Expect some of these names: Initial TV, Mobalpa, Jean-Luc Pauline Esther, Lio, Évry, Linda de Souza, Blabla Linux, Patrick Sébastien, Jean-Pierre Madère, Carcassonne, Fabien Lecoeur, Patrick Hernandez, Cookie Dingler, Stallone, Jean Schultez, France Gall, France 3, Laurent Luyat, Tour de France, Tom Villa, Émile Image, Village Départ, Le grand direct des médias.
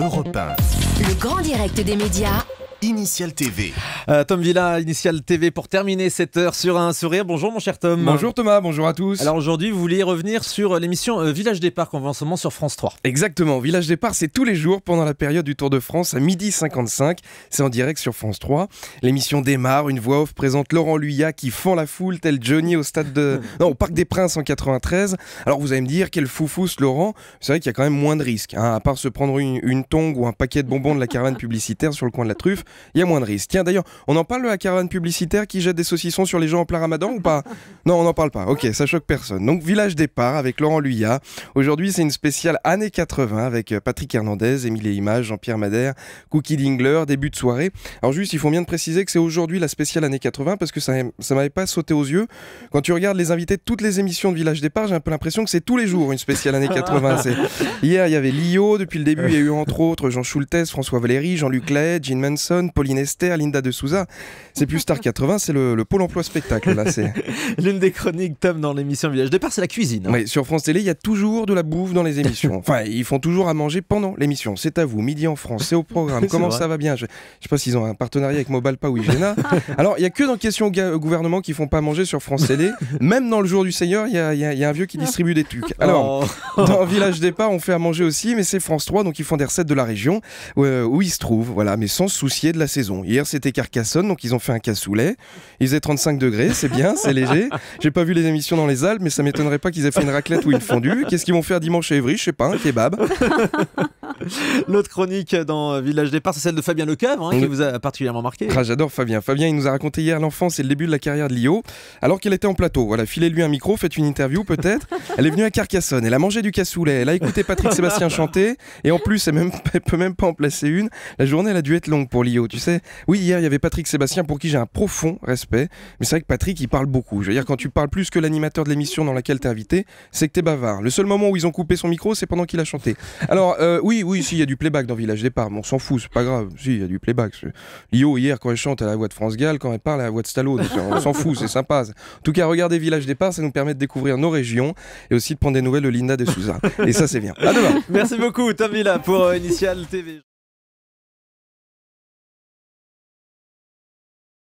Europe 1. Le grand direct des médias. Initial TV. Tom Villa, Initial TV, pour terminer cette heure sur un sourire. Bonjour mon cher Tom. Bonjour Thomas, bonjour à tous. Alors aujourd'hui, vous vouliez revenir sur l'émission Village Départ qu'on voit en ce moment sur France 3. Exactement, Village Départ, c'est tous les jours pendant la période du Tour de France à 12h55. C'est en direct sur France 3. L'émission démarre, une voix off présente Laurent Luyat qui fend la foule tel Johnny au Parc des Princes en 93. Alors vous allez me dire, quel foufou ce Laurent. C'est vrai qu'il y a quand même moins de risques, hein, à part se prendre une tongue ou un paquet de bonbons de la caravane publicitaire sur le coin de la truffe. Il y a moins de risques. Tiens, d'ailleurs, on en parle de la caravane publicitaire qui jette des saucissons sur les gens en plein ramadan ou pas? Non, on n'en parle pas. Ok, ça choque personne. Donc, Village Départ avec Laurent Luyat. Aujourd'hui, c'est une spéciale années 80 avec Patrick Hernandez, Émile Image, Jean-Pierre Madère, Cookie Dingler, début de soirée. Alors juste, il faut bien te préciser que c'est aujourd'hui la spéciale années 80 parce que ça ne m'avait pas sauté aux yeux. Quand tu regardes les invités de toutes les émissions de Village Départ, j'ai un peu l'impression que c'est tous les jours une spéciale années 80. Hier, il y avait Lio. Depuis le début, il y a eu entre autres Jean Schultez, François Valéry, Jean-Luc Pauline Esther, Pauline Esther, Linda de Souza. C'est plus Star 80, c'est le pôle emploi spectacle. L'une des chroniques, Tom, dans l'émission Village Départ, c'est la cuisine. Hein. Oui, sur France Télé, il y a toujours de la bouffe dans les émissions. Enfin, ils font toujours à manger pendant l'émission. C'est à vous, midi en France, c'est au programme. Comment ça va bien? Je ne sais pas s'ils ont un partenariat avec Mobalpa ou Hygiena. Alors, il n'y a que dans Question au gouvernement qui ne font pas manger sur France Télé. Même dans le jour du Seigneur, il y a un vieux qui distribue des tucs. Alors, dans Village Départ, on fait à manger aussi, mais c'est France 3, donc ils font des recettes de la région où ils se trouvent. Voilà, mais sans souci de la saison. Hier, c'était Carcassonne, donc ils ont fait un cassoulet. Ils faisaient 35 degrés, c'est bien, c'est léger. J'ai pas vu les émissions dans les Alpes, mais ça m'étonnerait pas qu'ils aient fait une raclette ou une fondue. Qu'est-ce qu'ils vont faire dimanche à Évry? Je sais pas, un kebab. L'autre chronique dans Village Départ, c'est celle de Fabien Lecoeur, hein, qui vous a particulièrement marqué. Ah, j'adore Fabien. Fabien, il nous a raconté hier l'enfance et le début de la carrière de Lio, alors qu'elle était en plateau. Voilà, filez-lui un micro, faites une interview peut-être. Elle est venue à Carcassonne, elle a mangé du cassoulet, elle a écouté Patrick Sébastien chanter, et en plus, elle peut même pas en placer une. La journée, elle a dû être longue pour Lio, tu sais. Oui, hier, il y avait Patrick Sébastien pour qui j'ai un profond respect. Mais c'est vrai que Patrick, il parle beaucoup. Je veux dire, quand tu parles plus que l'animateur de l'émission dans laquelle t'es invité, c'est que t'es bavard. Le seul moment où ils ont coupé son micro, c'est pendant qu'il a chanté. Alors, oui, si, il y a du playback dans Village Départ. Bon, on s'en fout, c'est pas grave. Si, il y a du playback. Lio, hier, quand elle chante, à la voix de France Gall, quand elle parle, à la voix de Stallone. On s'en fout, c'est sympa. En tout cas, regardez Village Départ, ça nous permet de découvrir nos régions et aussi de prendre des nouvelles de Linda de Souza. Et ça, c'est bien. À demain. Merci beaucoup, Tom Villa, pour Initial TV.